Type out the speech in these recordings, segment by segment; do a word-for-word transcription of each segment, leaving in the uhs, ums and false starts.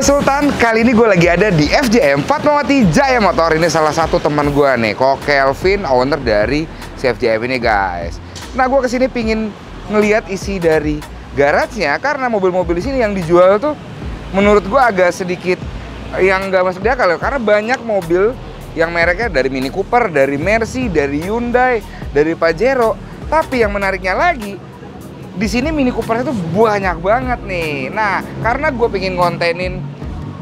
Gue Sultan, kali ini gue lagi ada di F J M Fatmawati Jaya Motor. Ini salah satu teman gue nih, Ko Kelvin, owner dari si F J M ini guys. Nah gue kesini pingin ngeliat isi dari garasnya, karena mobil-mobil di sini yang dijual tuh menurut gue agak sedikit yang nggak masuk di akal, karena banyak mobil yang mereknya dari Mini Cooper, dari Mercy, dari Hyundai, dari Pajero. Tapi yang menariknya lagi, di sini Mini Coopernya tuh banyak banget nih. Nah, karena gue pengen ngontenin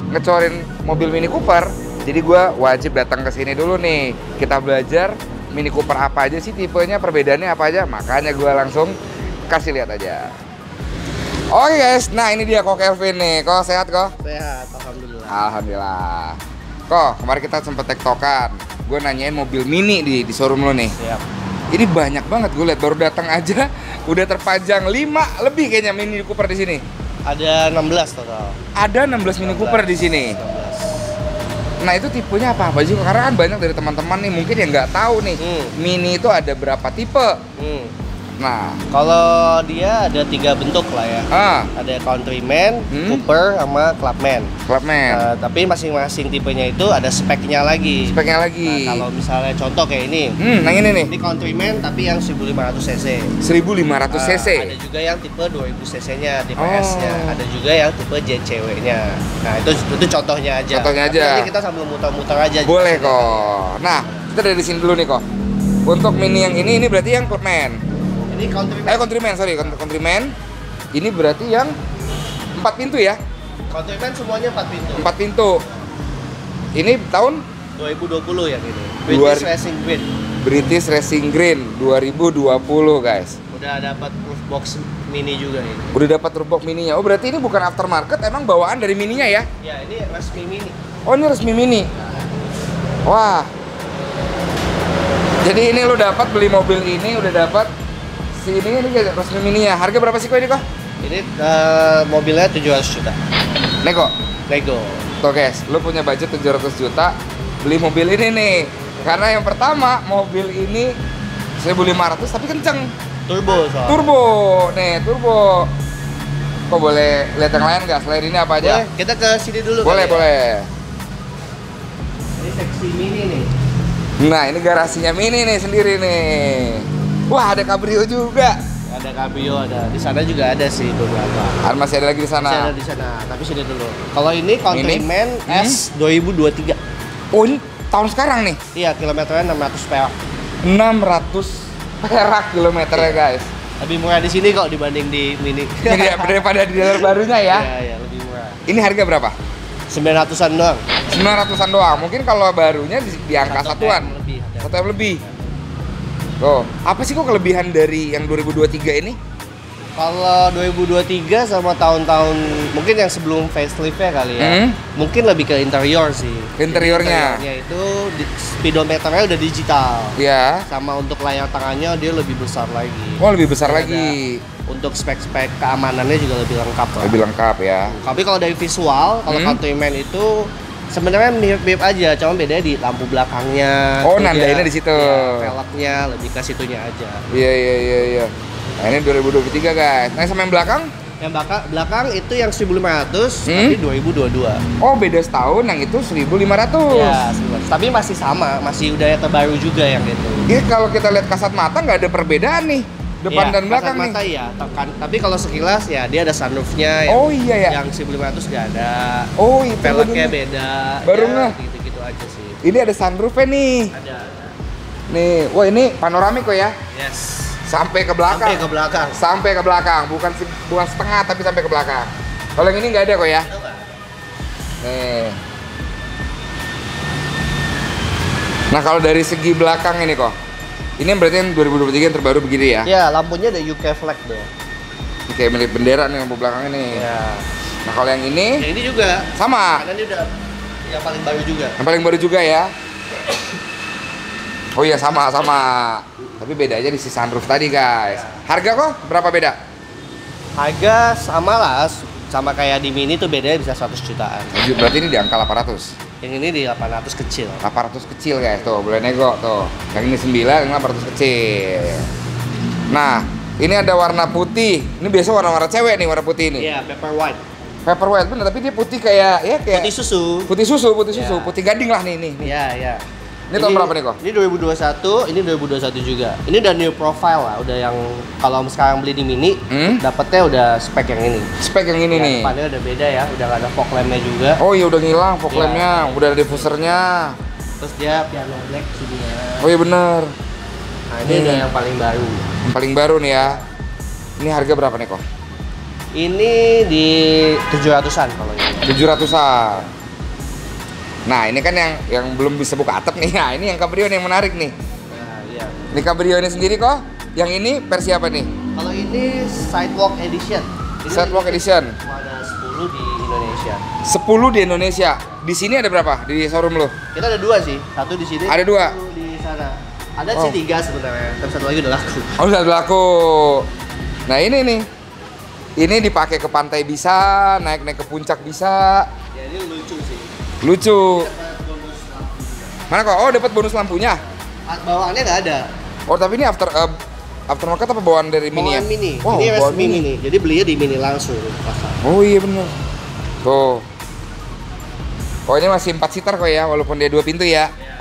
ngecorin mobil Mini Cooper, jadi gue wajib datang ke sini dulu nih. Kita belajar Mini Cooper apa aja sih tipenya, perbedaannya apa aja. Makanya gue langsung kasih lihat aja. Oke guys, nah ini dia Ko Kelvin nih. Ko sehat Ko? Sehat, alhamdulillah. Alhamdulillah. Ko, kemarin kita sempet tektokan. Gue nanyain mobil Mini di, di showroom lo nih. Siap. Ini banyak banget, gue lihat baru datang aja udah terpajang lima lebih kayaknya Mini Cooper di sini. Ada enam belas total. Ada enam belas Mini Cooper di sini. enam belas. Nah, itu tipenya apa-apa sih? Karena kan banyak dari teman-teman nih mungkin yang nggak tahu nih. Hmm. Mini itu ada berapa tipe? Hmm. Nah, kalau dia ada tiga bentuk lah ya. Ah. Ada Countryman, hmm? Cooper, sama Clubman. Clubman. Uh, tapi masing-masing tipenya itu ada speknya lagi. Speknya lagi. Nah, kalau misalnya contoh kayak ini. Hmm, nah ini nih. Ini Countryman tapi yang seribu lima ratus cc. seribu lima ratus cc. Uh, ada juga yang tipe dua ribu cc-nya, D P S-nya. Oh. Ada juga yang tipe J C W-nya. Nah, itu itu contohnya aja. Contohnya tapi aja. Nanti kita sambil muter-muter aja. Boleh kok. Nah, kita dari sini dulu nih kok. Untuk Mini yang ini ini berarti yang Clubman. Ini Countryman. Eh Countryman, sorry, Countryman. Ini berarti yang empat pintu ya? Countryman semuanya empat pintu. Empat pintu. Ini tahun dua ribu dua puluh ya gitu. British Dua... Racing Green. British Racing Green dua ribu dua puluh guys. Udah dapat roof box Mini juga ini. Udah dapat roof box Mininya. Oh berarti ini bukan aftermarket, emang bawaan dari Mininya ya? Ya ini resmi Mini. Oh ini resmi Mini. Wah. Jadi ini lo dapat beli mobil ini udah dapat. Ini ini resmi Mini ya. Harga berapa sih kok ini kok? Ini uh, mobilnya tujuh ratus juta. Nego? Nego. Tuh guys, lu punya budget tujuh ratus juta beli mobil ini nih. Karena yang pertama mobil ini seribu lima ratus tapi kenceng. Turbo soalnya. Turbo. Nih, turbo. Kok boleh lihat yang lain nggak? Selain ini apa aja? Boleh, kita ke sini dulu. Boleh, boleh. Ya? Ini seksi Mini nih. Nah, ini garasinya Mini nih sendiri nih. Wah, ada Cabrio juga. Ada Cabrio, ada. Di sana juga ada sih beberapa. Ada masih ada lagi di sana. Masih ada di sana, tapi sini dulu. Kalau ini Countryman S dua ribu dua puluh tiga. Oh, ini tahun sekarang nih. Iya, kilometernya enam ratus perak. enam ratus perak kilometernya, guys. Lebih murah di sini kok dibanding di Mini. Iya, daripada di dealer barunya ya. Iya, iya, lebih murah. Ini harga berapa? sembilan ratusan doang. sembilan ratusan doang. Mungkin kalau barunya di, di angka satuan. Lebih. Satu M lebih. Oh, apa sih kok kelebihan dari yang dua ribu dua puluh tiga ini? Kalau dua ribu dua puluh tiga sama tahun-tahun mungkin yang sebelum facelift-nya kali ya, hmm? Mungkin lebih ke interior sih. Interiornya? Interiornya itu speedometernya udah digital. Iya. Sama untuk layar tangannya dia lebih besar lagi. Oh lebih besar jadi lagi. Ada, untuk spek-spek keamanannya juga lebih lengkap lah. Lebih lengkap ya. Tapi kalau dari visual, kalau hmm? Countryman itu sebenarnya mirip-mirip aja, cuma bedanya di lampu belakangnya. Oh, nandainnya di situ. Ya, velgnya lebih ke situnya aja. Iya, iya, iya, iya. Nah, ini dua ribu dua puluh tiga, guys. Nah, sama yang belakang? Yang belakang, belakang itu yang seribu lima ratus, hmm? Tapi dua ribu dua puluh dua. Oh, beda setahun, yang itu seribu lima ratus. Ya, tapi masih sama, masih udara terbaru juga yang itu. Iya, kalau kita lihat kasat mata nggak ada perbedaan nih. Depan ya, dan belakang nih. Mata ya, tekan. Tapi kalau sekilas ya dia ada sunroofnya. Oh iya ya. Yang seribu lima ratus nggak ada. Oh iya. Velgnya beda. Baru ya, gitu-gitu aja sih. Ini ada sunroofnya nih. Ada, ada. Nih, wah ini panoramik kok ya? Yes. Sampai ke belakang. Sampai ke belakang. Sampai ke belakang. Bukan bukan setengah tapi sampai ke belakang. Kalau yang ini nggak ada kok ya? Tidak. Nih. Nah kalau dari segi belakang ini kok. Ini berarti yang dua ribu dua puluh tiga yang terbaru begini ya? Iya, lampunya ada U K flag deh. Oke, milik bendera nih lampu belakang ini. Iya. Nah, kalau yang ini? Yang ini juga. Sama. Karena ini udah yang paling baru juga. Yang paling baru juga ya? Oh iya, sama, sama. Tapi beda aja di si sunroof tadi, guys. Ya. Harga kok berapa beda? Harga sama lah, sama kayak di Mini tuh bedanya bisa seratus jutaan. Berarti ini di angka delapan ratus. Yang ini di delapan ratus kecil. delapan ratus kecil guys, tuh boleh nego tuh. Yang ini sembilan, yang delapan ratus kecil. Nah, ini ada warna putih. Ini biasa warna-warna cewek nih warna putih ini. Iya, yeah, paper white. Paper white bener, tapi dia putih kayak ya kayak putih susu. Putih susu, putih susu, ya. Putih gading lah nih ini. Iya, iya. Ini tahun berapa nih kok? Ini dua ribu dua puluh satu, ini dua ribu dua puluh satu juga. Ini udah new profile lah, udah yang kalau sekarang beli di Mini, hmm? dapetnya udah spek yang ini. Spek yang ini ya, nih. Depannya udah beda ya, udah gak ada fog lamp-nya juga. Oh iya udah ngilang fog ya, lamp-nya, ya. Udah ada diffusernya. Terus dia piano black juga. Oh iya bener. Nah ini hmm. udah yang paling baru. Yang paling baru nih ya. Ini harga berapa nih kok? Ini di tujuh ratusan kalau ini. tujuh ratusan. Nah ini kan yang yang belum bisa buka atap nih. Nah ini yang Cabrio nih yang menarik nih. Nah, iya. Ini Cabrio ini sendiri kok. Yang ini versi apa nih? Kalau ini Sidewalk Edition. Ini Sidewalk Edition. Ada sepuluh di Indonesia. sepuluh di Indonesia. Di sini ada berapa di showroom lo? Kita ada dua sih. Satu di sini. Ada dua. Satu di sana. Ada oh. sih tiga sebenarnya. Tapi satu lagi udah laku. Oh udah laku. Nah ini nih. Ini dipakai ke pantai bisa, naik-naik ke puncak bisa. Ya ini lucu sih. Lucu. Mana kok? Oh, dapat bonus lampunya. Bawaannya nggak ada. Oh, tapi ini after uh, aftermarket apa bawaan dari Mini ya? Mini. Wow, ini resmi Mini. Mini. Jadi belinya di Mini langsung pasar. Oh iya benar. Tuh. Oh, ini masih empat seater kok ya, walaupun dia dua pintu ya. Ya.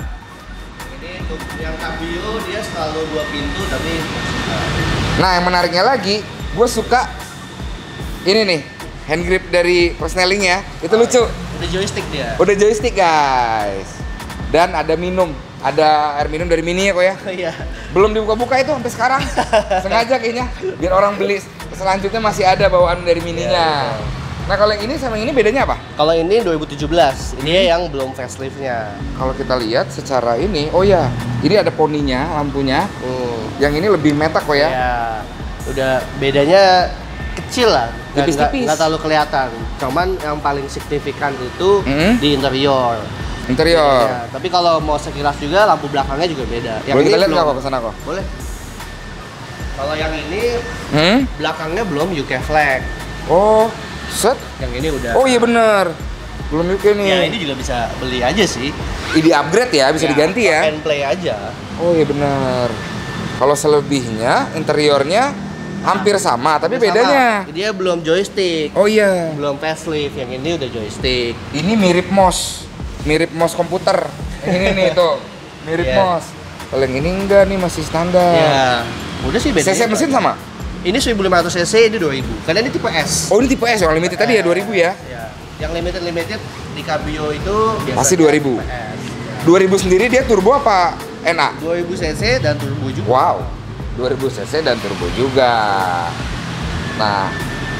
Ini untuk yang Cabrio dia selalu dua pintu tapi empat seater. Nah, yang menariknya lagi, gue suka ini nih, hand grip dari persneling ya. Itu oh, lucu. Iya. Udah joystick dia. Udah joystick guys. Dan ada minum, ada air minum dari Mini ya kok ya. Iya. Belum dibuka-buka itu sampai sekarang. Sengaja kayaknya biar orang beli selanjutnya masih ada bawaan dari Mininya. Iya, iya. Nah kalau yang ini sama yang ini bedanya apa? Kalau ini dua ribu tujuh belas, ini hmm. yang belum facelift-nya. Kalau kita lihat secara ini, oh ya, ini ada poninya, lampunya. Hmm. Yang ini lebih meta kok ya. Iya. Udah bedanya kecil lah, nggak terlalu kelihatan. Cuman yang paling signifikan itu hmm? di interior. Interior. Ya, tapi kalau mau sekilas juga lampu belakangnya juga beda. Yang boleh kita lihat nggak ke sana kok? Boleh. Kalau yang ini hmm? belakangnya belum U K flag. Oh, set? Yang ini udah. Oh iya bener. Belum U K nih. Ya ini juga bisa beli aja sih. Ini upgrade ya, bisa ya, diganti ya. Can play aja. Oh iya bener. Kalau selebihnya interiornya hampir sama, tapi hampir bedanya sama. Dia belum joystick. Oh iya. Belum facelift, yang ini udah joystick. Ini mirip M O S. Mirip M O S komputer. Ini nih tuh. Mirip yeah. M O S. Kalau yang ini enggak nih, masih standar. Iya. Yeah. Udah sih bedanya. C C mesin sama? Ini seribu lima ratus cc, ini dua ribu. Karena ini tipe S. Oh, ini tipe S yang limited uh, tadi ya dua ribu ya. Iya. Yang limited-limited di Cabrio itu pasti dua ribu. dua ribu sendiri dia turbo apa N A? dua ribu cc dan turbo juga. Wow. dua ribu cc dan turbo juga. Nah,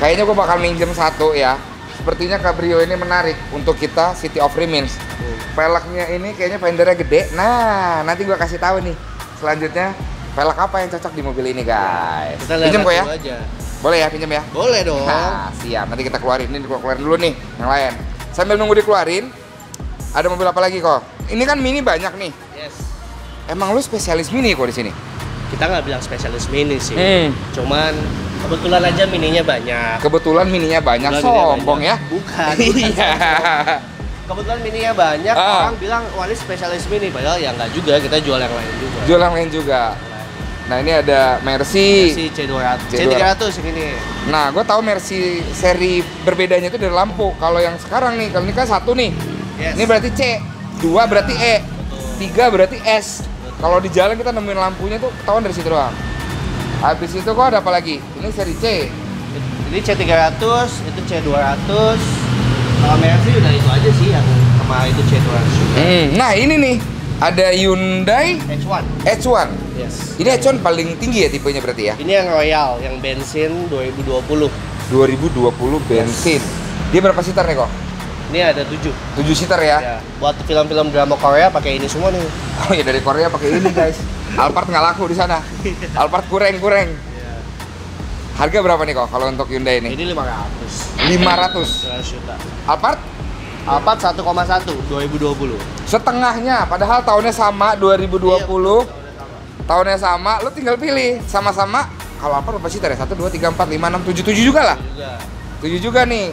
kayaknya gue bakal minjem satu ya. Sepertinya Cabrio ini menarik untuk kita City of Remins. Peleknya ini kayaknya fendernya gede. Nah, nanti gue kasih tahu nih selanjutnya pelek apa yang cocok di mobil ini guys. Pinjem kok ya? Aja. Boleh ya pinjem ya? Boleh dong. Nah, siap. Nanti kita keluarin. Ini gue keluarin dulu nih yang lain. Sambil nunggu dikeluarin, ada mobil apa lagi kok? Ini kan Mini banyak nih. Yes. Emang lu spesialis Mini kok di sini? Kita nggak bilang spesialis Mini sih, hmm. cuman kebetulan aja Mininya banyak. Kebetulan Mininya banyak, sombong ya? Bukan. Iya. Kebetulan Mininya banyak, uh. orang bilang wah ini spesialis Mini, padahal ya nggak juga, kita jual yang lain juga. Jual yang lain juga. Nah ini ada Mercy. Mercy C dua ratus. C tiga ratus yang ini. Nah gue tahu Mercy seri berbedanya itu dari lampu. Kalau yang sekarang nih, kalau ini kan satu nih, yes. ini berarti C, dua berarti E, tiga berarti S. Kalau di jalan kita nemuin lampunya tuh ketahuan dari situ doang. Habis itu kok ada apa lagi? Ini seri C. Ini C tiga ratus, itu C dua ratus. Kalau Mercy udah itu aja sih yang sama itu C dua ratus juga. Hmm, nah ini nih, ada Hyundai H satu. H satu. Yes. Ini H satu paling tinggi ya tipenya berarti ya? Ini yang Royal, yang bensin dua ribu dua puluh. dua ribu dua puluh bensin. Yes. Dia berapa seater nih kok? Ini ada tujuh. Tujuh seater ya? Ya. Buat film-film drama Korea pakai ini semua nih. Oh ya dari Korea pakai ini guys. Alphard nggak laku di sana. Alphard kurang-kurang. Ya. Harga berapa nih kok kalau untuk Hyundai ini? Ini lima ratus. lima ratus juta. Alphard? Alphard satu koma satu dua ribu dua puluh. Setengahnya padahal tahunnya sama dua ribu dua puluh. Iya, tahunnya sama. Lu tinggal pilih sama-sama. Kalau Alphard berapa seater ya? satu dua tiga empat lima enam tujuh tujuh juga lah. tujuh juga nih.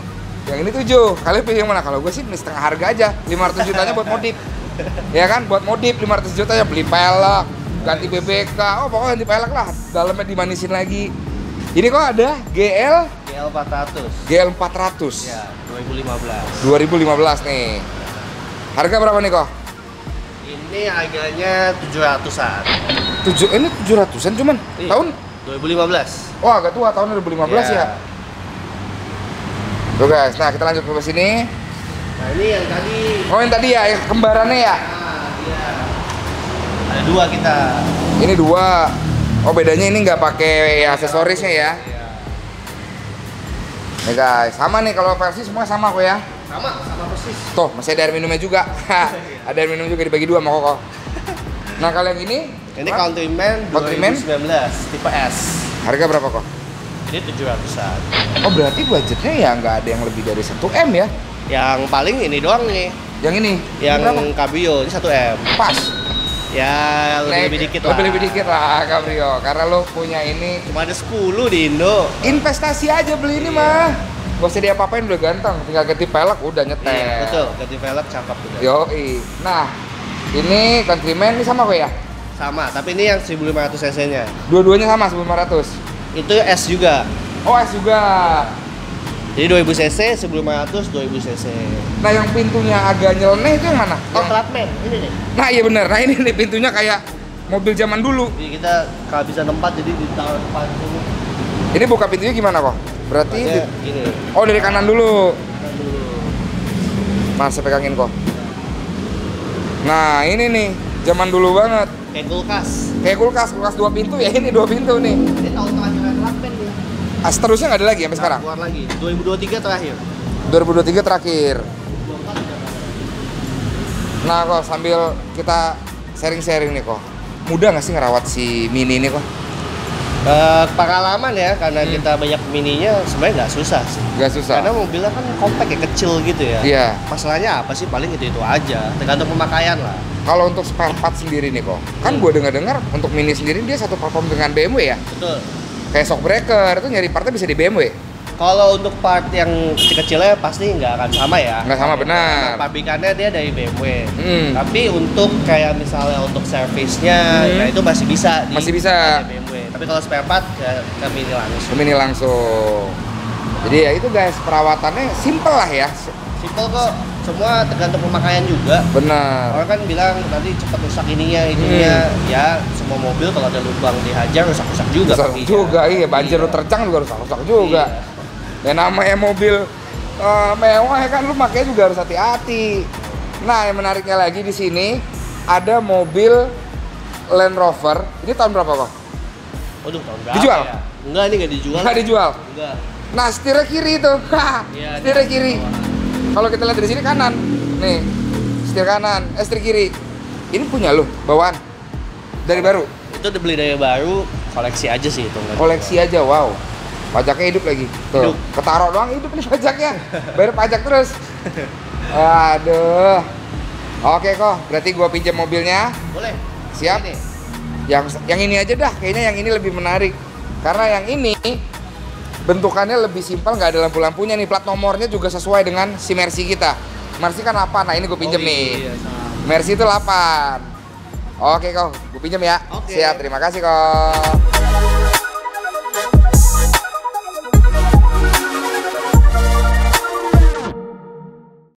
Yang ini tujuh, kalian pilih yang mana? Kalau gue sih beli setengah harga aja, lima ratus jutanya buat modif. Ya kan, buat modif lima ratus jutanya beli pelek, ganti B B K, oh pokoknya ganti pelek lah, dalamnya dimanisin lagi. Ini kok ada G L? G L empat ratus. G L empat ratus. Ya, dua ribu lima belas. dua ribu lima belas nih. Harga berapa nih kok? Ini harganya tujuh ratusan. Tujuh, ini tujuh ratusan cuman? Ih, tahun? dua ribu lima belas. Oh, agak tua, tahun dua ribu lima belas ya. ya. Tuh guys, nah kita lanjut ke sini. Nah, ini yang tadi. Oh, yang tadi ya, yang kembarannya ya? Nah, iya. Ada dua kita. Ini dua. Oh, bedanya ini nggak pakai ya, aksesorisnya ya. Iya. Nih guys, sama nih kalau versi semua sama kok ya. Sama, sama persis. Tuh, masih ada air minumnya juga. Ada air minum juga dibagi dua sama Koko. Nah, kalau yang ini? Ini apa? Countryman dua ribu sembilan belas tipe S. Harga berapa kok? Ini tujuh ratusan. Oh, berarti budgetnya ya nggak ada yang lebih dari satu M ya? Yang paling ini doang nih. Yang ini? Yang Cabrio, ini satu M. Pas. Ya, lebih-lebih dikit lah. Lebih-lebih dikit lah Cabrio, karena lo punya ini. Cuma ada sepuluh di Indo. Investasi aja beli ini iya. mah. Gak usah diapa-apain, udah ganteng. Tinggal ganti velg, udah nyetel. Iya, betul. Ganti velg, cakep udah. Yoi. Nah, ini Countryman, ini sama kok ya? Sama, tapi ini yang seribu lima ratus cc nya. Dua-duanya sama, seribu lima ratus? Itu S juga. Oh, S juga. Jadi dua ribu cc, seribu lima ratus, dua ribu cc. Nah, yang pintunya agak nyeleneh itu yang mana? Oh, Clubman, ini nih. Nah, iya bener. Nah, ini nih pintunya kayak mobil zaman dulu. Jadi kita kehabisan tempat, jadi di tahun depan dulu. Ini buka pintunya gimana kok? Berarti di... gini. Oh, dari kanan dulu. Kanan dulu. Mas, saya pegangin kok. Nah, ini nih zaman dulu banget. Kayak kulkas. Kayak kulkas, kulkas dua pintu ya, ini dua pintu nih. Ini tahun terakhir Clubman nih. Ah, seterusnya nggak ada lagi sampai sekarang? Keluar lagi, dua ribu dua puluh tiga terakhir. dua ribu dua puluh tiga terakhir. Nah kok, sambil kita sharing-sharing nih kok, mudah nggak sih ngerawat si Mini ini kok? Uh, pengalaman ya, karena hmm. kita banyak Mininya sebenarnya nggak susah sih. Nggak susah? Karena mobilnya kan kompak ya, kecil gitu ya. Iya. Masalahnya apa sih? Paling itu-itu aja, tergantung pemakaian lah. Kalau untuk spare part sendiri nih kok, kan hmm. gue dengar-dengar untuk Mini sendiri dia satu platform dengan B M W ya? Betul. Kayak shock breaker itu nyari partnya bisa di B M W. Kalau untuk part yang kecil-kecilnya pasti nggak akan sama ya. Nggak sama, benar. Pabrikannya dia dari B M W. Hmm. Tapi untuk kayak misalnya untuk servisnya, hmm. ya itu masih bisa. Di, masih bisa. Di B M W. Tapi kalau spare part ya, ke Mini langsung. Ke Mini langsung. Jadi ya itu guys, perawatannya simple lah ya. Simple kok. Semua tergantung pemakaian juga. Benar. Orang kan bilang tadi cepat rusak ininya, ininya. Hmm. Ya semua mobil kalau ada lubang dihajar rusak-rusak juga. Rusak juga, iya. Banjir lu terjang juga rusak-rusak juga. Iya. Ya namanya mobil uh, mewah kan lu makanya juga harus hati-hati. Nah, yang menariknya lagi di sini ada mobil Land Rover. Ini tahun berapa, Bang? Waduh, tahun berapa? Dijual? Ya? Enggak, ini enggak dijual. Enggak dijual. Enggak. Nah, setirnya kiri itu. Ya, setirnya kiri. Kalau kita lihat dari sini kanan. Nih, setir kanan, eh setir kiri. Ini punya lu, bawaan. Dari baru. Itu dibeli dari baru, koleksi aja sih itu. Koleksi juga. aja, wow. Pajaknya hidup lagi, tuh. Hidup. Ketaruh doang hidup nih pajaknya, bayar pajak terus. Aduh. Oke kok, berarti gua pinjam mobilnya. Boleh. Siap. Ini. Yang yang ini aja dah, kayaknya yang ini lebih menarik. Karena yang ini bentukannya lebih simpel, nggak ada lampu-lampunya nih. Plat nomornya juga sesuai dengan si Mercy kita. Mercy kan delapan, nah ini gua pinjam oh, iya, nih. Iya, Mercy itu delapan. Oke kok, gua pinjam ya. Okay. Siap, terima kasih kok.